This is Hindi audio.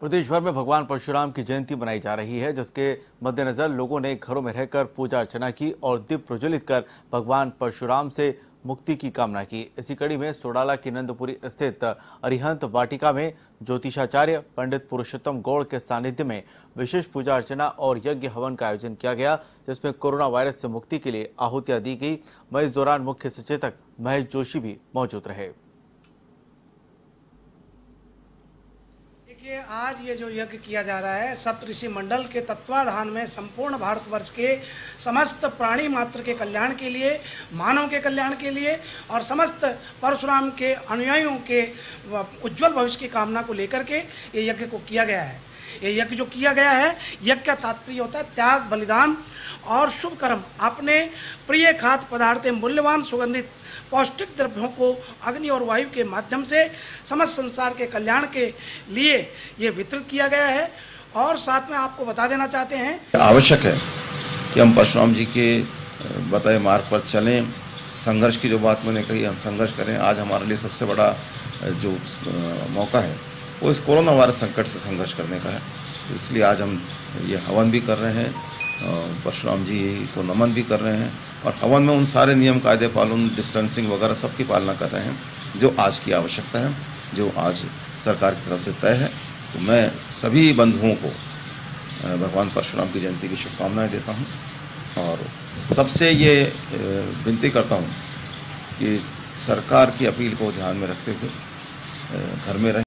प्रदेश भर में भगवान परशुराम की जयंती मनाई जा रही है, जिसके मद्देनज़र लोगों ने घरों में रहकर पूजा अर्चना की और दीप प्रज्वलित कर भगवान परशुराम से मुक्ति की कामना की। इसी कड़ी में सोडाला की नंदपुरी स्थित अरिहंत वाटिका में ज्योतिषाचार्य पंडित पुरुषोत्तम गौड़ के सानिध्य में विशेष पूजा अर्चना और यज्ञ हवन का आयोजन किया गया, जिसमें कोरोना वायरस से मुक्ति के लिए आहुतियां दी गई। वहीं इस दौरान मुख्य सचेतक महेश जोशी भी मौजूद रहे। देखिए, आज ये जो यज्ञ किया जा रहा है, सप्तऋषि मंडल के तत्वाधान में संपूर्ण भारतवर्ष के समस्त प्राणी मात्र के कल्याण के लिए, मानव के कल्याण के लिए और समस्त परशुराम के अनुयायियों के उज्जवल भविष्य की कामना को लेकर के ये यज्ञ को किया गया है। ये यज्ञ जो किया गया है, यज्ञ का तात्पर्य होता है त्याग, बलिदान और शुभ कर्म। अपने प्रिय खाद्य पदार्थ मूल्यवान सुगंधित पौष्टिक द्रव्यों को अग्नि और वायु के माध्यम से समस्त संसार के कल्याण के लिए ये वितरित किया गया है। और साथ में आपको बता देना चाहते हैं, आवश्यक है कि हम परशुराम जी के बताए मार्ग पर चलें। संघर्ष की जो बात मैंने कही, हम संघर्ष करें। आज हमारे लिए सबसे बड़ा जो मौका है वो इस कोरोना वायरस संकट से संघर्ष करने का है, तो इसलिए आज हम ये हवन भी कर रहे हैं, परशुराम जी को नमन भी कर रहे हैं और हवन में उन सारे नियम कायदे पालन, डिस्टेंसिंग वगैरह सब की पालना कर रहे हैं जो आज की आवश्यकता है, जो आज सरकार की तरफ से तय है। तो मैं सभी बंधुओं को भगवान परशुराम की जयंती की शुभकामनाएँ देता हूँ और सबसे ये विनती करता हूँ कि सरकार की अपील को ध्यान में रखते हुए घर में रहें।